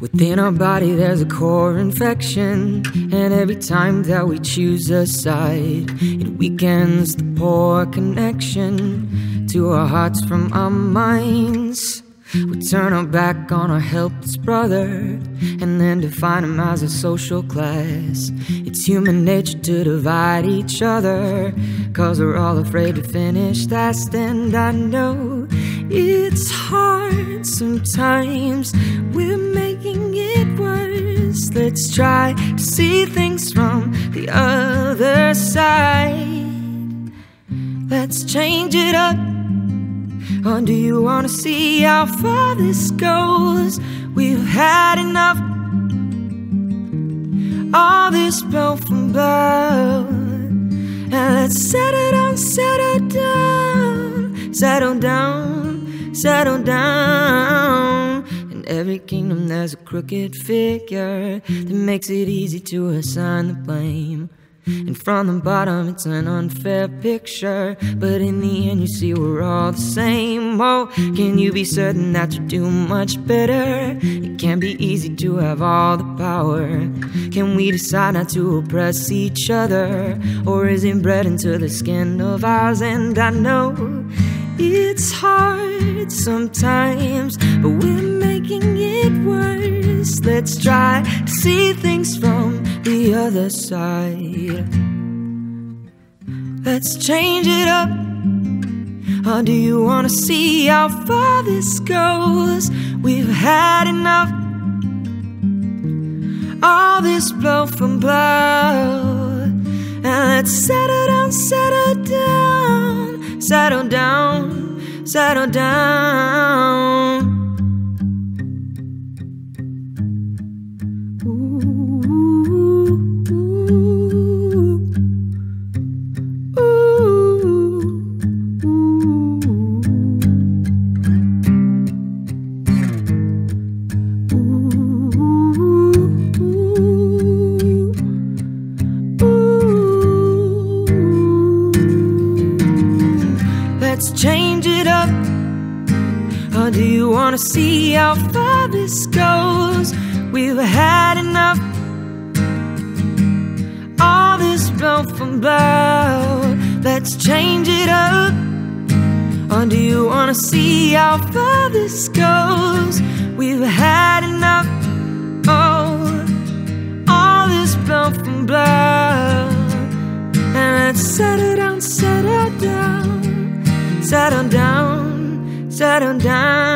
Within our body there's a core infection, and every time that we choose a side, it weakens the poor connection to our hearts from our minds. We turn our back on our helpless brother and then define him as a social class. It's human nature to divide each other, cause we're all afraid to finish last. And I know it's hard sometimes, we're making it worse. Let's try to see things from the other side. Let's change it up. Or do you want to see how far this goes? We've had enough. All this blow from above. And let's settle down. In every kingdom there's a crooked figure that makes it easy to assign the blame. And from the bottom it's an unfair picture, but in the end you see we're all the same. Oh, can you be certain that you do much better? It can be easy to have all the power. Can we decide not to oppress each other? Or is it bred into the skin of ours? And I know it's hard sometimes, but we're making it worse. Let's try to see things from the other side. Let's change it up. Or do you want to see how far this goes? We've had enough. All this blow from blow. And let's settle down. Change it up. Or do you want to see how far this goes? We've had enough. All this blow from blow. Let's change it up. Or do you want to see how far this goes? We've had enough. Oh, all this blow from blow. And let's settle down. Settle down.